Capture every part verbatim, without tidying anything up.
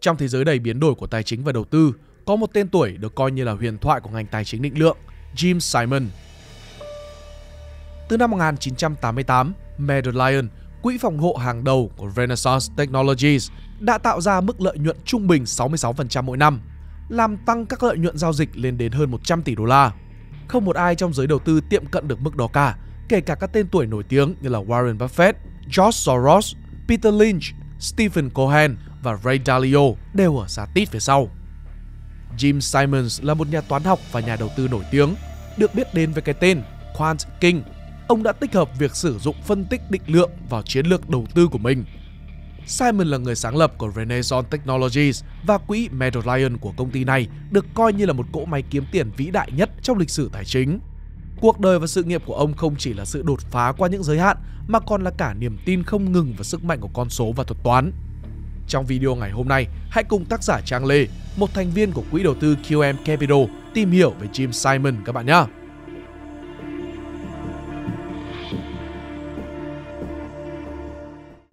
Trong thế giới đầy biến đổi của tài chính và đầu tư, có một tên tuổi được coi như là huyền thoại của ngành tài chính định lượng, Jim Simons. Từ năm một nghìn chín trăm tám mươi tám, Medallion, quỹ phòng hộ hàng đầu của Renaissance Technologies, đã tạo ra mức lợi nhuận trung bình sáu mươi sáu phần trăm mỗi năm, làm tăng các lợi nhuận giao dịch lên đến hơn một trăm tỷ đô la. Không một ai trong giới đầu tư tiệm cận được mức đó cả, kể cả các tên tuổi nổi tiếng như là Warren Buffett, George Soros, Peter Lynch, Stephen Cohen và Ray Dalio đều ở xa tít về sau. Jim Simons là một nhà toán học và nhà đầu tư nổi tiếng, được biết đến với cái tên Quant King. Ông đã tích hợp việc sử dụng phân tích định lượng vào chiến lược đầu tư của mình. Simons là người sáng lập của Renaissance Technologies và quỹ Medallion của công ty này được coi như là một cỗ máy kiếm tiền vĩ đại nhất trong lịch sử tài chính. Cuộc đời và sự nghiệp của ông không chỉ là sự đột phá qua những giới hạn mà còn là cả niềm tin không ngừng vào sức mạnh của con số và thuật toán. Trong video ngày hôm nay, hãy cùng tác giả Trang Lê, một thành viên của quỹ đầu tư quy em Capital, tìm hiểu về Jim Simons các bạn nhé!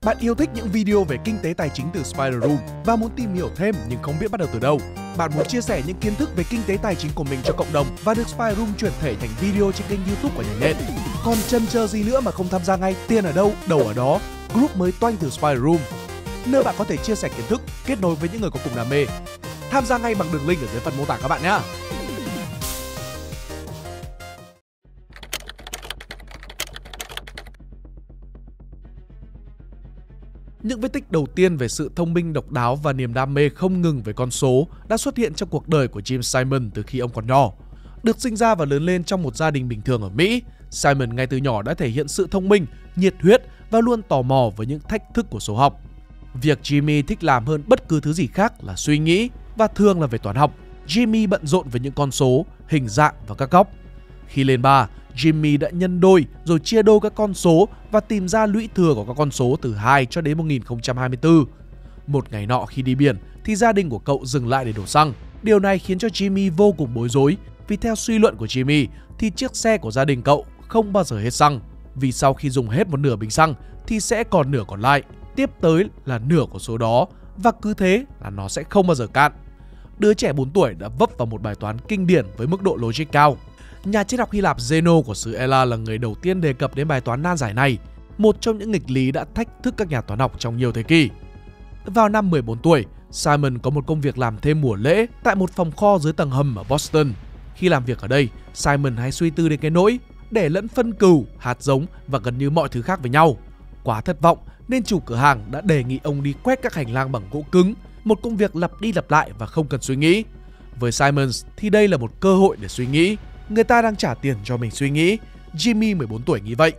Bạn yêu thích những video về kinh tế tài chính từ Spiderum và muốn tìm hiểu thêm nhưng không biết bắt đầu từ đâu? Bạn muốn chia sẻ những kiến thức về kinh tế tài chính của mình cho cộng đồng và được Spiderum chuyển thể thành video trên kênh YouTube của nhà nhện? Còn chần chờ gì nữa mà không tham gia ngay? Tiền ở đâu, đầu ở đó. Group mới toanh từ Spiderum, nơi bạn có thể chia sẻ kiến thức, kết nối với những người có cùng đam mê. Tham gia ngay bằng đường link ở dưới phần mô tả các bạn nhé! Những vết tích đầu tiên về sự thông minh độc đáo và niềm đam mê không ngừng về con số đã xuất hiện trong cuộc đời của Jim Simons từ khi ông còn nhỏ. Được sinh ra và lớn lên trong một gia đình bình thường ở Mỹ, Simons ngay từ nhỏ đã thể hiện sự thông minh, nhiệt huyết và luôn tò mò với những thách thức của số học. Việc Jimmy thích làm hơn bất cứ thứ gì khác là suy nghĩ và thường là về toán học. Jimmy bận rộn với những con số, hình dạng và các góc. Khi lên ba, Jimmy đã nhân đôi rồi chia đôi các con số và tìm ra lũy thừa của các con số từ hai cho đến một nghìn không trăm hai mươi tư. Một ngày nọ khi đi biển thì gia đình của cậu dừng lại để đổ xăng. Điều này khiến cho Jimmy vô cùng bối rối vì theo suy luận của Jimmy thì chiếc xe của gia đình cậu không bao giờ hết xăng, vì sau khi dùng hết một nửa bình xăng thì sẽ còn nửa còn lại, tiếp tới là nửa của số đó và cứ thế là nó sẽ không bao giờ cạn. Đứa trẻ bốn tuổi đã vấp vào một bài toán kinh điển với mức độ logic cao. Nhà triết học Hy Lạp Zeno của xứ Elea là người đầu tiên đề cập đến bài toán nan giải này, một trong những nghịch lý đã thách thức các nhà toán học trong nhiều thế kỷ. Vào năm mười bốn tuổi, Simons có một công việc làm thêm mùa lễ tại một phòng kho dưới tầng hầm ở Boston. Khi làm việc ở đây, Simons hay suy tư đến cái nỗi để lẫn phân cừu, hạt giống và gần như mọi thứ khác với nhau. Quá thất vọng nên chủ cửa hàng đã đề nghị ông đi quét các hành lang bằng gỗ cứng, một công việc lặp đi lặp lại và không cần suy nghĩ. Với Simons thì đây là một cơ hội để suy nghĩ. Người ta đang trả tiền cho mình suy nghĩ, Jimmy mười bốn tuổi nghĩ vậy.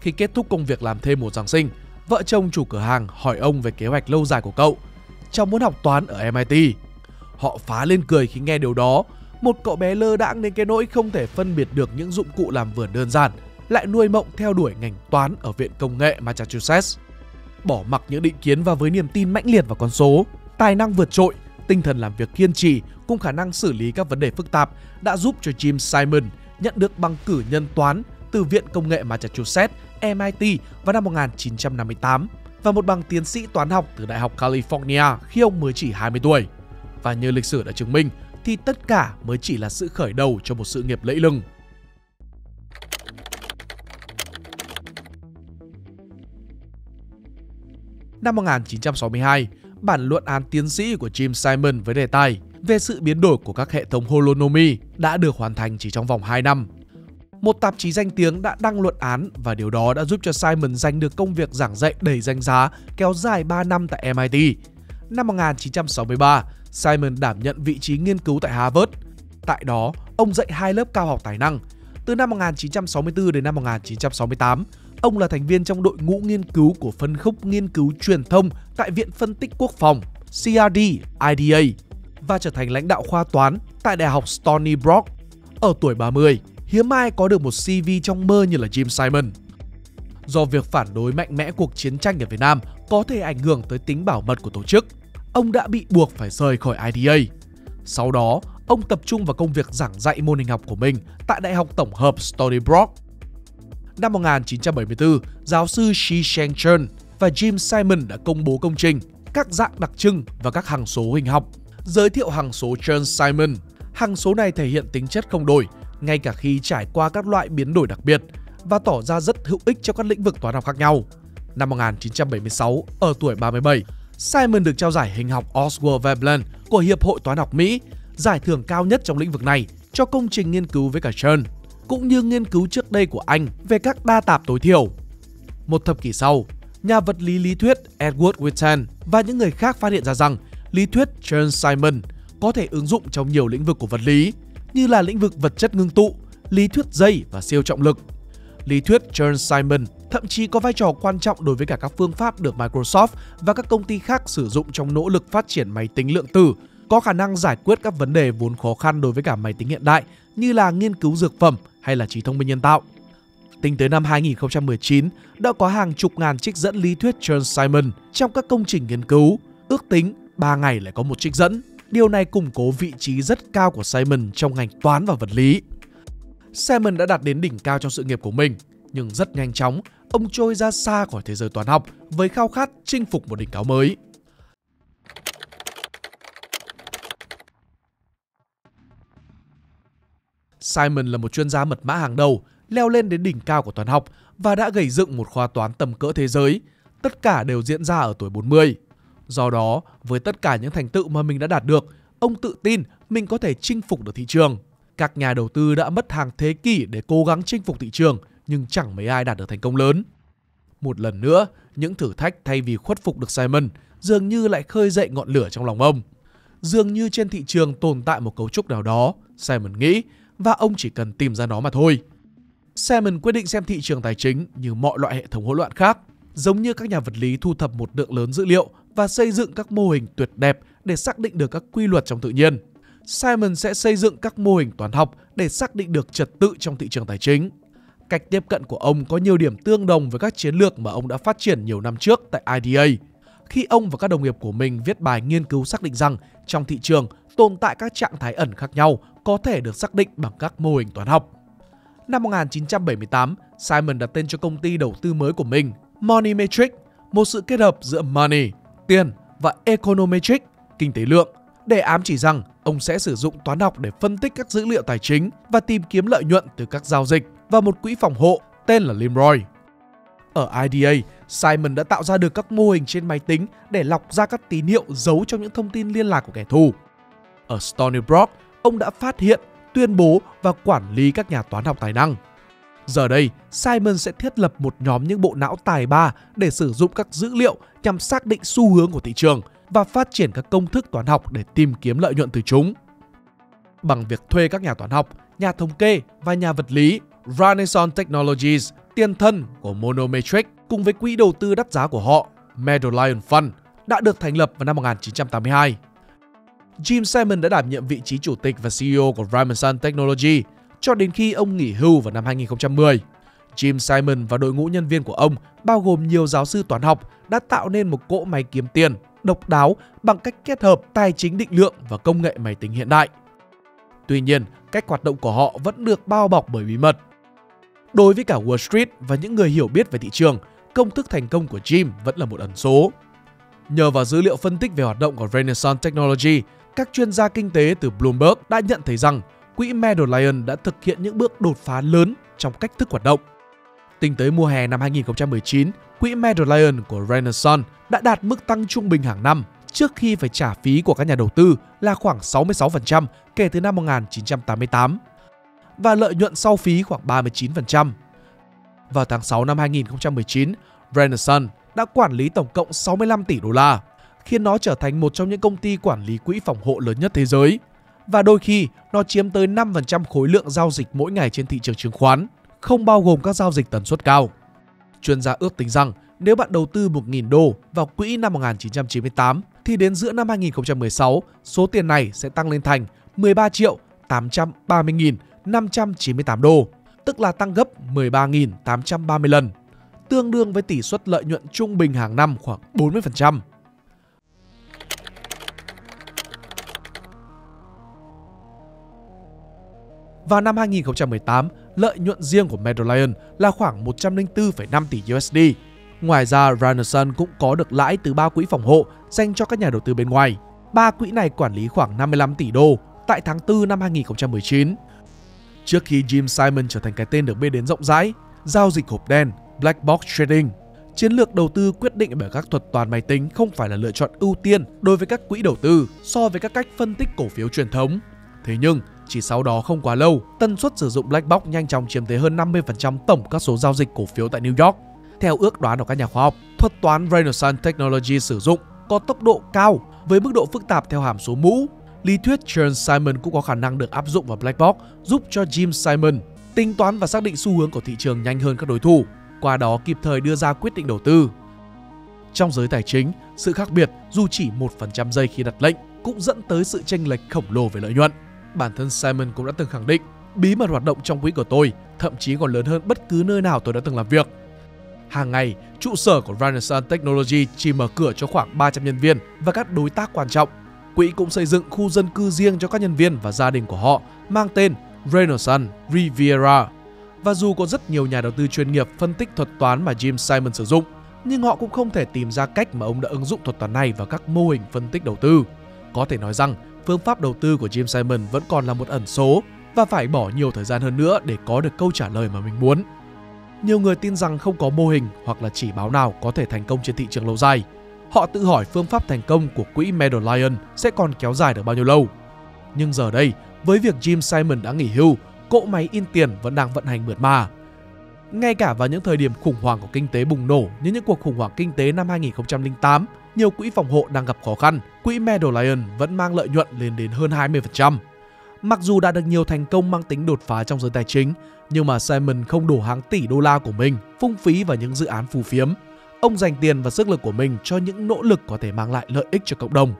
Khi kết thúc công việc làm thêm một Giáng sinh, vợ chồng chủ cửa hàng hỏi ông về kế hoạch lâu dài của cậu. Cháu muốn học toán ở em ai ti. Họ phá lên cười khi nghe điều đó. Một cậu bé lơ đãng đến cái nỗi không thể phân biệt được những dụng cụ làm vườn đơn giản, lại nuôi mộng theo đuổi ngành toán ở Viện Công nghệ Massachusetts. Bỏ mặc những định kiến và với niềm tin mãnh liệt vào con số, tài năng vượt trội, tinh thần làm việc kiên trì cùng khả năng xử lý các vấn đề phức tạp đã giúp cho Jim Simons nhận được bằng cử nhân toán từ Viện Công nghệ Massachusetts em ai ti vào năm một nghìn chín trăm năm mươi tám và một bằng tiến sĩ toán học từ Đại học California khi ông mới chỉ hai mươi tuổi. Và như lịch sử đã chứng minh thì tất cả mới chỉ là sự khởi đầu cho một sự nghiệp lẫy lừng. Năm một nghìn chín trăm sáu mươi hai, bản luận án tiến sĩ của Jim Simons với đề tài về sự biến đổi của các hệ thống holonomy đã được hoàn thành chỉ trong vòng hai năm. Một tạp chí danh tiếng đã đăng luận án và điều đó đã giúp cho Simons giành được công việc giảng dạy đầy danh giá kéo dài ba năm tại em ai ti. Năm một nghìn chín trăm sáu mươi ba, Simons đảm nhận vị trí nghiên cứu tại Harvard. Tại đó, ông dạy hai lớp cao học tài năng. Từ năm một nghìn chín trăm sáu mươi tư đến năm một nghìn chín trăm sáu mươi tám, ông là thành viên trong đội ngũ nghiên cứu của phân khúc nghiên cứu truyền thông tại Viện Phân tích Quốc phòng xê e rờ đê i đê a và trở thành lãnh đạo khoa toán tại Đại học Stony Brook. Ở tuổi ba mươi, hiếm ai có được một xê vê trong mơ như là Jim Simons. Do việc phản đối mạnh mẽ cuộc chiến tranh ở Việt Nam có thể ảnh hưởng tới tính bảo mật của tổ chức, ông đã bị buộc phải rời khỏi i đê a. Sau đó, ông tập trung vào công việc giảng dạy môn hình học của mình tại Đại học Tổng hợp Stony Brook. Năm một nghìn chín trăm bảy mươi tư, giáo sư Shiing-Shen Chern và Jim Simons đã công bố công trình các dạng đặc trưng và các hằng số hình học. Giới thiệu hằng số Chern-Simons. Hằng số này thể hiện tính chất không đổi ngay cả khi trải qua các loại biến đổi đặc biệt và tỏ ra rất hữu ích cho các lĩnh vực toán học khác nhau. Năm một nghìn chín trăm bảy mươi sáu, ở tuổi ba mươi bảy, Simons được trao giải hình học Oswald Veblen của Hiệp hội Toán học Mỹ, giải thưởng cao nhất trong lĩnh vực này, cho công trình nghiên cứu với cả Chern, cũng như nghiên cứu trước đây của anh về các đa tạp tối thiểu. Một thập kỷ sau, nhà vật lý lý thuyết Edward Witten và những người khác phát hiện ra rằng lý thuyết Chern-Simons có thể ứng dụng trong nhiều lĩnh vực của vật lý, như là lĩnh vực vật chất ngưng tụ, lý thuyết dây và siêu trọng lực. Lý thuyết Chern-Simons thậm chí có vai trò quan trọng đối với cả các phương pháp được Microsoft và các công ty khác sử dụng trong nỗ lực phát triển máy tính lượng tử, có khả năng giải quyết các vấn đề vốn khó khăn đối với cả máy tính hiện đại như là nghiên cứu dược phẩm hay là trí thông minh nhân tạo. Tính tới năm hai nghìn không trăm mười chín, đã có hàng chục ngàn trích dẫn lý thuyết Chern-Simons trong các công trình nghiên cứu, ước tính ba ngày lại có một trích dẫn. Điều này củng cố vị trí rất cao của Simons trong ngành toán và vật lý. Simons đã đạt đến đỉnh cao trong sự nghiệp của mình, nhưng rất nhanh chóng, ông trôi ra xa khỏi thế giới toán học với khao khát chinh phục một đỉnh cao mới. Simons là một chuyên gia mật mã hàng đầu, leo lên đến đỉnh cao của toán học và đã gây dựng một khoa toán tầm cỡ thế giới. Tất cả đều diễn ra ở tuổi bốn mươi. Do đó, với tất cả những thành tựu mà mình đã đạt được, ông tự tin mình có thể chinh phục được thị trường. Các nhà đầu tư đã mất hàng thế kỷ để cố gắng chinh phục thị trường, nhưng chẳng mấy ai đạt được thành công lớn. Một lần nữa, những thử thách thay vì khuất phục được Simons dường như lại khơi dậy ngọn lửa trong lòng ông. Dường như trên thị trường tồn tại một cấu trúc nào đó, Simons nghĩ, và ông chỉ cần tìm ra nó mà thôi. Simons quyết định xem thị trường tài chính như mọi loại hệ thống hỗn loạn khác, giống như các nhà vật lý thu thập một lượng lớn dữ liệu và xây dựng các mô hình tuyệt đẹp để xác định được các quy luật trong tự nhiên. Simons sẽ xây dựng các mô hình toán học để xác định được trật tự trong thị trường tài chính. Cách tiếp cận của ông có nhiều điểm tương đồng với các chiến lược mà ông đã phát triển nhiều năm trước tại I D A, khi ông và các đồng nghiệp của mình viết bài nghiên cứu xác định rằng trong thị trường tồn tại các trạng thái ẩn khác nhau có thể được xác định bằng các mô hình toán học. Năm một nghìn chín trăm bảy mươi tám, Simons đặt tên cho công ty đầu tư mới của mình Money Matrix, một sự kết hợp giữa money, tiền và econometric, kinh tế lượng, để ám chỉ rằng ông sẽ sử dụng toán học để phân tích các dữ liệu tài chính và tìm kiếm lợi nhuận từ các giao dịch và một quỹ phòng hộ tên là Limroy. Ở I D A, Simons đã tạo ra được các mô hình trên máy tính để lọc ra các tín hiệu giấu trong những thông tin liên lạc của kẻ thù. Ở Stony Brook, ông đã phát hiện, tuyên bố và quản lý các nhà toán học tài năng. Giờ đây, Simons sẽ thiết lập một nhóm những bộ não tài ba để sử dụng các dữ liệu nhằm xác định xu hướng của thị trường và phát triển các công thức toán học để tìm kiếm lợi nhuận từ chúng. Bằng việc thuê các nhà toán học, nhà thống kê và nhà vật lý, Renaissance Technologies, tiền thân của Monometric, cùng với quỹ đầu tư đắt giá của họ, Medallion Fund, đã được thành lập vào năm một nghìn chín trăm tám mươi hai. Jim Simons đã đảm nhiệm vị trí chủ tịch và xê e ô của Renaissance Technology cho đến khi ông nghỉ hưu vào năm hai nghìn không trăm mười. Jim Simons và đội ngũ nhân viên của ông, bao gồm nhiều giáo sư toán học, đã tạo nên một cỗ máy kiếm tiền độc đáo bằng cách kết hợp tài chính định lượng và công nghệ máy tính hiện đại. Tuy nhiên, cách hoạt động của họ vẫn được bao bọc bởi bí mật. Đối với cả Wall Street và những người hiểu biết về thị trường, công thức thành công của Jim vẫn là một ẩn số. Nhờ vào dữ liệu phân tích về hoạt động của Renaissance Technology, các chuyên gia kinh tế từ Bloomberg đã nhận thấy rằng quỹ Medallion đã thực hiện những bước đột phá lớn trong cách thức hoạt động. Tính tới mùa hè năm hai nghìn không trăm mười chín, quỹ Medallion của Renaissance đã đạt mức tăng trung bình hàng năm trước khi phải trả phí của các nhà đầu tư là khoảng sáu mươi sáu phần trăm kể từ năm một nghìn chín trăm tám mươi tám và lợi nhuận sau phí khoảng ba mươi chín phần trăm. Vào tháng sáu năm hai nghìn không trăm mười chín, Renaissance đã quản lý tổng cộng sáu mươi lăm tỷ đô la, khiến nó trở thành một trong những công ty quản lý quỹ phòng hộ lớn nhất thế giới. Và đôi khi, nó chiếm tới năm phần trăm khối lượng giao dịch mỗi ngày trên thị trường chứng khoán, không bao gồm các giao dịch tần suất cao. Chuyên gia ước tính rằng nếu bạn đầu tư một nghìn đô vào quỹ năm một nghìn chín trăm chín mươi tám, thì đến giữa năm hai nghìn không trăm mười sáu, số tiền này sẽ tăng lên thành mười ba triệu tám trăm ba mươi nghìn năm trăm chín mươi tám đô, tức là tăng gấp mười ba nghìn tám trăm ba mươi lần, tương đương với tỷ suất lợi nhuận trung bình hàng năm khoảng bốn mươi phần trăm. Vào năm hai nghìn không trăm mười tám, lợi nhuận riêng của Medallion là khoảng một trăm lẻ bốn phẩy năm tỷ u ét đê, Ngoài ra, Renaissance cũng có được lãi từ ba quỹ phòng hộ dành cho các nhà đầu tư bên ngoài. Ba quỹ này quản lý khoảng năm mươi lăm tỷ đô tại tháng tư năm hai nghìn không trăm mười chín. Trước khi Jim Simons trở thành cái tên được biết đến rộng rãi, giao dịch hộp đen, black box trading, chiến lược đầu tư quyết định bởi các thuật toán máy tính không phải là lựa chọn ưu tiên đối với các quỹ đầu tư so với các cách phân tích cổ phiếu truyền thống. Thế nhưng, chỉ sau đó không quá lâu, tần suất sử dụng black box nhanh chóng chiếm tới hơn năm mươi phần trăm tổng các số giao dịch cổ phiếu tại New York. Theo ước đoán của các nhà khoa học, thuật toán Renaissance Technologies sử dụng có tốc độ cao với mức độ phức tạp theo hàm số mũ. Lý thuyết Chern-Simons cũng có khả năng được áp dụng vào black box, giúp cho Jim Simons tính toán và xác định xu hướng của thị trường nhanh hơn các đối thủ, qua đó kịp thời đưa ra quyết định đầu tư. Trong giới tài chính, sự khác biệt dù chỉ một phần trăm giây khi đặt lệnh cũng dẫn tới sự chênh lệch khổng lồ về lợi nhuận. Bản thân Simons cũng đã từng khẳng định, bí mật hoạt động trong quỹ của tôi thậm chí còn lớn hơn bất cứ nơi nào tôi đã từng làm việc. Hàng ngày, trụ sở của Renaissance Technology chỉ mở cửa cho khoảng ba trăm nhân viên và các đối tác quan trọng. Quỹ cũng xây dựng khu dân cư riêng cho các nhân viên và gia đình của họ mang tên Renaissance Riviera. Và dù có rất nhiều nhà đầu tư chuyên nghiệp phân tích thuật toán mà Jim Simons sử dụng, nhưng họ cũng không thể tìm ra cách mà ông đã ứng dụng thuật toán này vào các mô hình phân tích đầu tư. Có thể nói rằng, phương pháp đầu tư của Jim Simons vẫn còn là một ẩn số và phải bỏ nhiều thời gian hơn nữa để có được câu trả lời mà mình muốn. Nhiều người tin rằng không có mô hình hoặc là chỉ báo nào có thể thành công trên thị trường lâu dài. Họ tự hỏi phương pháp thành công của quỹ Medallion sẽ còn kéo dài được bao nhiêu lâu. Nhưng giờ đây, với việc Jim Simons đã nghỉ hưu, cỗ máy in tiền vẫn đang vận hành mượt mà. Ngay cả vào những thời điểm khủng hoảng của kinh tế bùng nổ như những cuộc khủng hoảng kinh tế năm hai nghìn không trăm lẻ tám, nhiều quỹ phòng hộ đang gặp khó khăn, quỹ Medallion vẫn mang lợi nhuận lên đến hơn hai mươi phần trăm. Mặc dù đã được nhiều thành công mang tính đột phá trong giới tài chính, nhưng mà Simons không đổ hàng tỷ đô la của mình phung phí vào những dự án phù phiếm. Ông dành tiền và sức lực của mình cho những nỗ lực có thể mang lại lợi ích cho cộng đồng.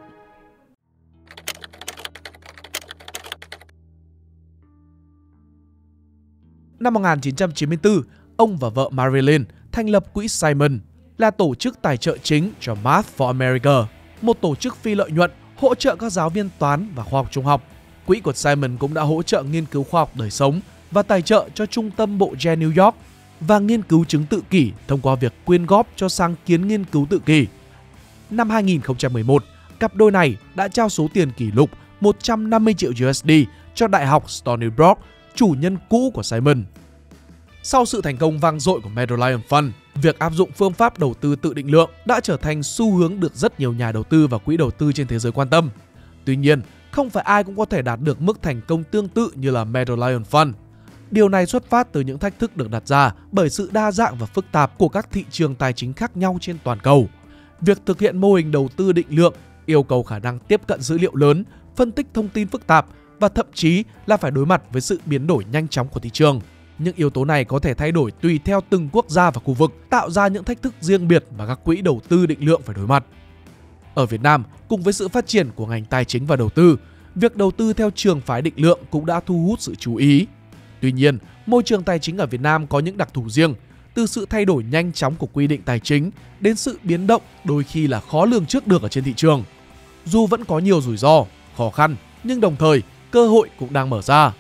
Năm một nghìn chín trăm chín mươi tư, ông và vợ Marilyn thành lập quỹ Simons, là tổ chức tài trợ chính cho Math for America, một tổ chức phi lợi nhuận hỗ trợ các giáo viên toán và khoa học trung học. Quỹ của Simons cũng đã hỗ trợ nghiên cứu khoa học đời sống và tài trợ cho Trung tâm Bộ Gen New York và nghiên cứu chứng tự kỷ thông qua việc quyên góp cho sáng kiến nghiên cứu tự kỷ. Năm hai nghìn không trăm mười một, cặp đôi này đã trao số tiền kỷ lục một trăm năm mươi triệu u ét đê cho Đại học Stony Brook, chủ nhân cũ của Simons. Sau sự thành công vang dội của Medallion Fund, việc áp dụng phương pháp đầu tư tự định lượng đã trở thành xu hướng được rất nhiều nhà đầu tư và quỹ đầu tư trên thế giới quan tâm. Tuy nhiên, không phải ai cũng có thể đạt được mức thành công tương tự như là Medallion Fund. Điều này xuất phát từ những thách thức được đặt ra bởi sự đa dạng và phức tạp của các thị trường tài chính khác nhau trên toàn cầu. Việc thực hiện mô hình đầu tư định lượng yêu cầu khả năng tiếp cận dữ liệu lớn, phân tích thông tin phức tạp và thậm chí là phải đối mặt với sự biến đổi nhanh chóng của thị trường. Những yếu tố này có thể thay đổi tùy theo từng quốc gia và khu vực, tạo ra những thách thức riêng biệt mà các quỹ đầu tư định lượng phải đối mặt. Ở Việt Nam, cùng với sự phát triển của ngành tài chính và đầu tư, việc đầu tư theo trường phái định lượng cũng đã thu hút sự chú ý. Tuy nhiên, môi trường tài chính ở Việt Nam có những đặc thù riêng, từ sự thay đổi nhanh chóng của quy định tài chính đến sự biến động đôi khi là khó lường trước được ở trên thị trường. Dù vẫn có nhiều rủi ro, khó khăn, nhưng đồng thời cơ hội cũng đang mở ra.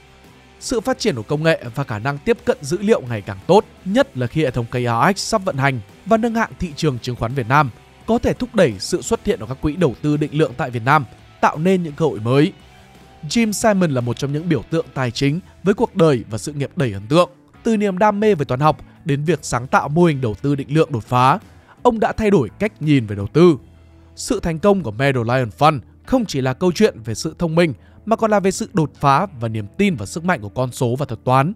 Sự phát triển của công nghệ và khả năng tiếp cận dữ liệu ngày càng tốt, nhất là khi hệ thống K R X sắp vận hành và nâng hạng thị trường chứng khoán Việt Nam, có thể thúc đẩy sự xuất hiện của các quỹ đầu tư định lượng tại Việt Nam, tạo nên những cơ hội mới. Jim Simons là một trong những biểu tượng tài chính với cuộc đời và sự nghiệp đầy ấn tượng. Từ niềm đam mê về toán học đến việc sáng tạo mô hình đầu tư định lượng đột phá, ông đã thay đổi cách nhìn về đầu tư. Sự thành công của Medallion Fund không chỉ là câu chuyện về sự thông minh mà còn là về sự đột phá và niềm tin và sức mạnh của con số và thuật toán.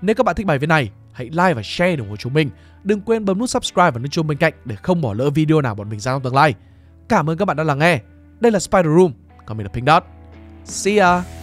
Nếu các bạn thích bài viết này, hãy like và share ủng hộ chúng mình. Đừng quên bấm nút subscribe và nút chuông bên cạnh để không bỏ lỡ video nào bọn mình ra trong tương lai. Cảm ơn các bạn đã lắng nghe. Đây là Spiderum, còn mình là Pink Dot. See ya!